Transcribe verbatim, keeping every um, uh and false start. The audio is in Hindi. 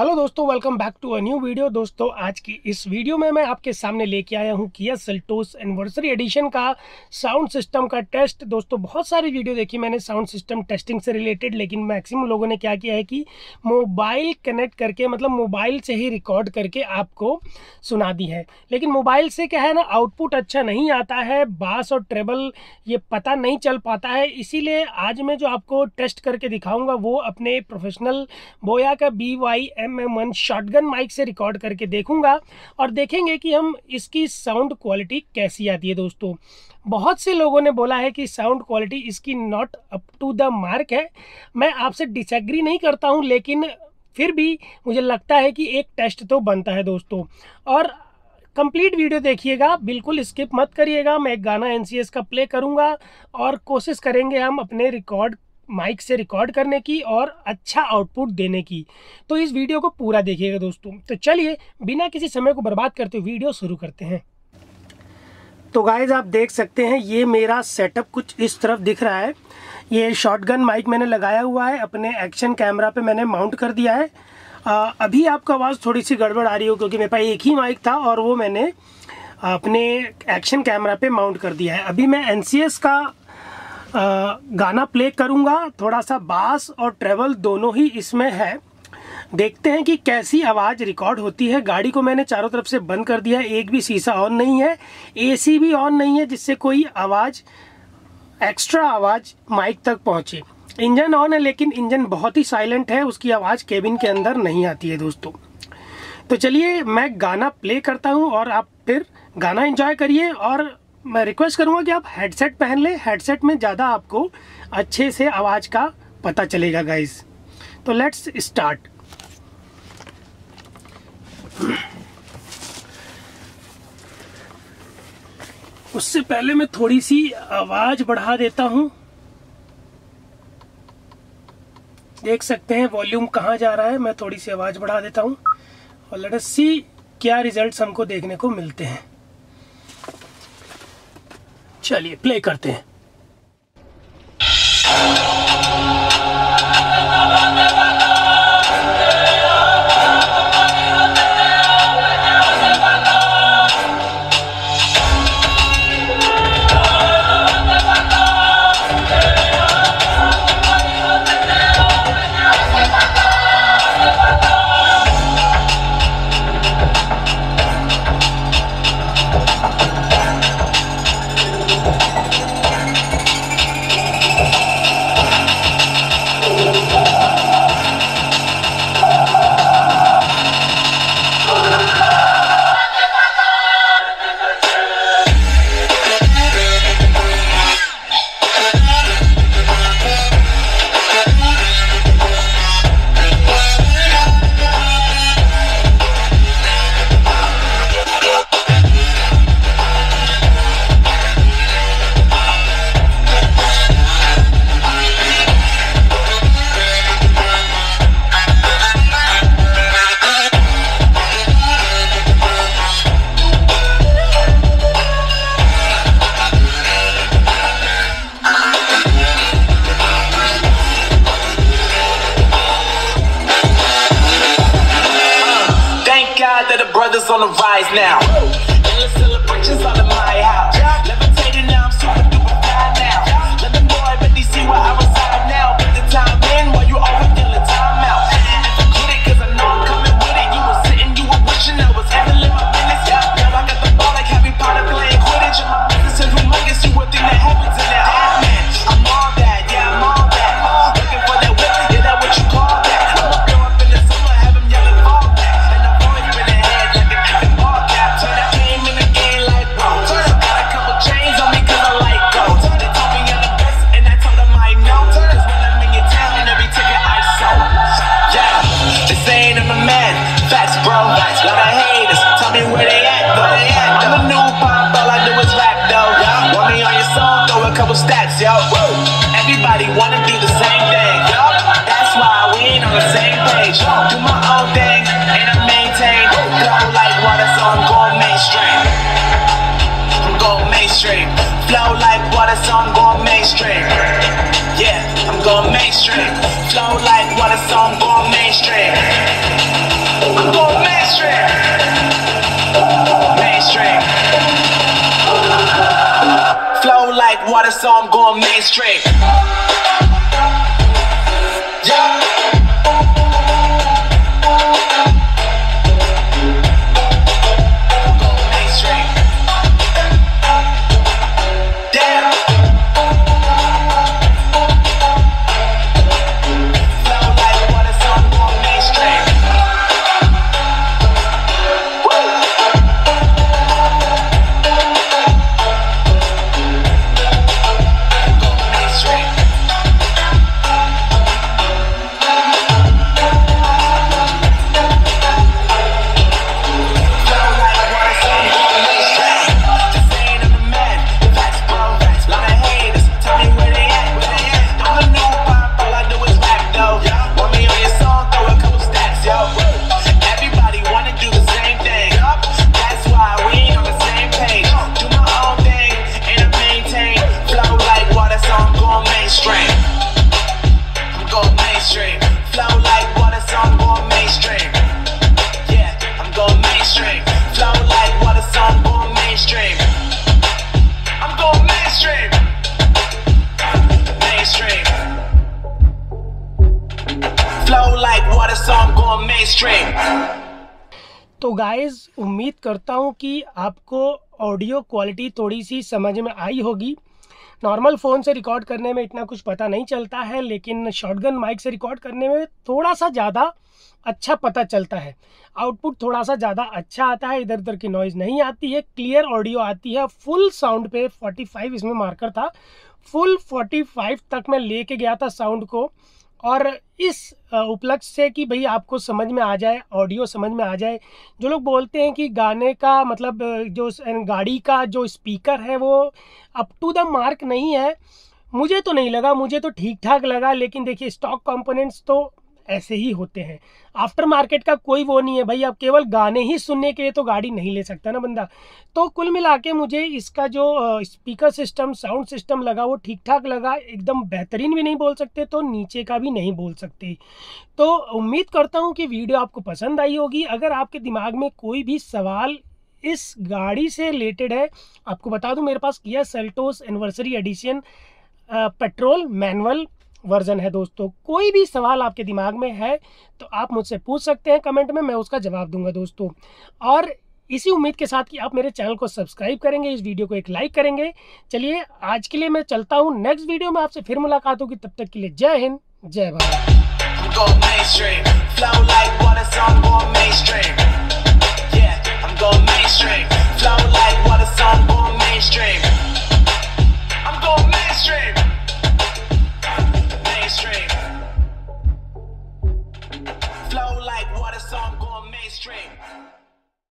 हेलो दोस्तों, welcome back to a new video. दोस्तों आज की इस वीडियो में मैं आपके सामने लेके आया हूँ किया सेल्टोस एनिवर्सरी एडिशन का साउंड सिस्टम का टेस्ट। दोस्तों बहुत सारी वीडियो देखी मैंने साउंड सिस्टम टेस्टिंग से रिलेटेड, लेकिन मैक्सिमम लोगों ने क्या किया है कि मोबाइल कनेक्ट करके, मतलब मोबाइल से ही रिकॉर्ड करके आपको सुना दी है। लेकिन मोबाइल से क्या है ना, आउटपुट अच्छा नहीं आता है, बास और ट्रेबल ये पता नहीं चल पाता है। इसीलिए आज मैं जो आपको टेस्ट करके दिखाऊँगा वो अपने प्रोफेशनल बोया का B Y M M one shotgun mic से रिकॉर्ड करके देखूंगा और देखेंगे कि हम इसकी साउंड क्वालिटी कैसी आती है। दोस्तों बहुत से लोगों ने बोला है कि साउंड क्वालिटी इसकी not up to the mark है। मैं आपसे डिसएग्री नहीं करता हूं, लेकिन फिर भी मुझे लगता है कि एक टेस्ट तो बनता है। दोस्तों और कंप्लीट वीडियो देखिएगा, बिल्कुल स्किप मत करिएगा। मैं एक गाना एन सी एस का प्ले करूँगा और कोशिश करेंगे हम अपने रिकॉर्ड माइक से रिकॉर्ड करने की और अच्छा आउटपुट देने की। तो इस वीडियो को पूरा देखिएगा दोस्तों। तो चलिए बिना किसी समय को बर्बाद करते हुए वीडियो शुरू करते हैं। तो गाइज आप देख सकते हैं ये मेरा सेटअप कुछ इस तरफ दिख रहा है। ये शॉटगन माइक मैंने लगाया हुआ है, अपने एक्शन कैमरा पे मैंने माउंट कर दिया है। आ, अभी आपको आवाज़ थोड़ी सी गड़बड़ आ रही हो क्योंकि मेरे पास एक ही माइक था और वो मैंने अपने एक्शन कैमरा पर माउंट कर दिया है। अभी मैं एन सी एस का आ, गाना प्ले करूंगा। थोड़ा सा बास और ट्रेवल दोनों ही इसमें है, देखते हैं कि कैसी आवाज़ रिकॉर्ड होती है। गाड़ी को मैंने चारों तरफ से बंद कर दिया है, एक भी शीशा ऑन नहीं है, ए सी भी ऑन नहीं है, जिससे कोई आवाज़ एक्स्ट्रा आवाज़ माइक तक पहुंचे। इंजन ऑन है लेकिन इंजन बहुत ही साइलेंट है, उसकी आवाज़ केबिन के अंदर नहीं आती है। दोस्तों तो चलिए मैं गाना प्ले करता हूँ और आप फिर गाना एंजॉय करिए। और मैं रिक्वेस्ट करूंगा कि आप हेडसेट पहन लें, हेडसेट में ज़्यादा आपको अच्छे से आवाज़ का पता चलेगा गाइस। तो लेट्स स्टार्ट। उससे पहले मैं थोड़ी सी आवाज़ बढ़ा देता हूं, देख सकते हैं वॉल्यूम कहां जा रहा है। मैं थोड़ी सी आवाज़ बढ़ा देता हूं और लेट्स सी क्या रिजल्ट्स हमको देखने को मिलते हैं। चलिए प्ले करते हैं। Brothers on the rise now. Endless celebrations out of my house. Levitating now, I'm super duper fly now. Let them know everybody see where I reside now. Put the time in while you always deal a time out. If you get it, cause I know I'm coming with it. You were sitting, you were wishing I was handling my business. Now I got the ball like Harry Potter playing Quidditch. And my business is humongous, you would think that happens in that. Damn man, I'm all that, yeah I'm all that. Looking for that whip, yeah that what you call that. Stats, yo. Woo. Everybody wanna do the same thing, yo. That's why we ain't on the same page. Do my own thing, and I maintain. Flow like water, so I'm going mainstream. I'm going mainstream. Flow like water, so I'm going mainstream. Yeah, I'm going mainstream. Flow like water, so I'm going mainstream. mainstream, flow like water, so I'm going mainstream. Yeah. तो गाइज, उम्मीद करता हूँ कि आपको ऑडियो क्वालिटी थोड़ी सी समझ में आई होगी। नॉर्मल फ़ोन से रिकॉर्ड करने में इतना कुछ पता नहीं चलता है, लेकिन शॉटगन माइक से रिकॉर्ड करने में थोड़ा सा ज़्यादा अच्छा पता चलता है। आउटपुट थोड़ा सा ज़्यादा अच्छा आता है, इधर उधर की नॉइज़ नहीं आती है, क्लियर ऑडियो आती है। फुल साउंड पे पैंतालीस इसमें मार्कर था, फुल पैंतालीस तक मैं लेके गया था साउंड को। और इस उपलक्ष्य से कि भाई आपको समझ में आ जाए, ऑडियो समझ में आ जाए। जो लोग बोलते हैं कि गाने का मतलब जो गाड़ी का जो स्पीकर है वो अप टू द मार्क नहीं है, मुझे तो नहीं लगा, मुझे तो ठीक ठाक लगा। लेकिन देखिए, स्टॉक कंपोनेंट्स तो ऐसे ही होते हैं, आफ्टर मार्केट का कोई वो नहीं है भाई। आप केवल गाने ही सुनने के लिए तो गाड़ी नहीं ले सकता ना बंदा। तो कुल मिला के मुझे इसका जो स्पीकर सिस्टम, साउंड सिस्टम लगा वो ठीक ठाक लगा। एकदम बेहतरीन भी नहीं बोल सकते तो नीचे का भी नहीं बोल सकते। तो उम्मीद करता हूँ कि वीडियो आपको पसंद आई होगी। अगर आपके दिमाग में कोई भी सवाल इस गाड़ी से रिलेटेड है, आपको बता दूँ मेरे पास Kia Seltos anniversary edition petrol manual version है दोस्तों। कोई भी सवाल आपके दिमाग में है तो आप मुझसे पूछ सकते हैं कमेंट में, मैं उसका जवाब दूंगा दोस्तों। और इसी उम्मीद के साथ कि आप मेरे चैनल को सब्सक्राइब करेंगे, इस वीडियो को एक लाइक करेंगे। चलिए आज के लिए मैं चलता हूँ, नेक्स्ट वीडियो में आपसे फिर मुलाकात होगी। तब तक के लिए जय हिंद, जय Bharat. Flow like water, so I'm going mainstream.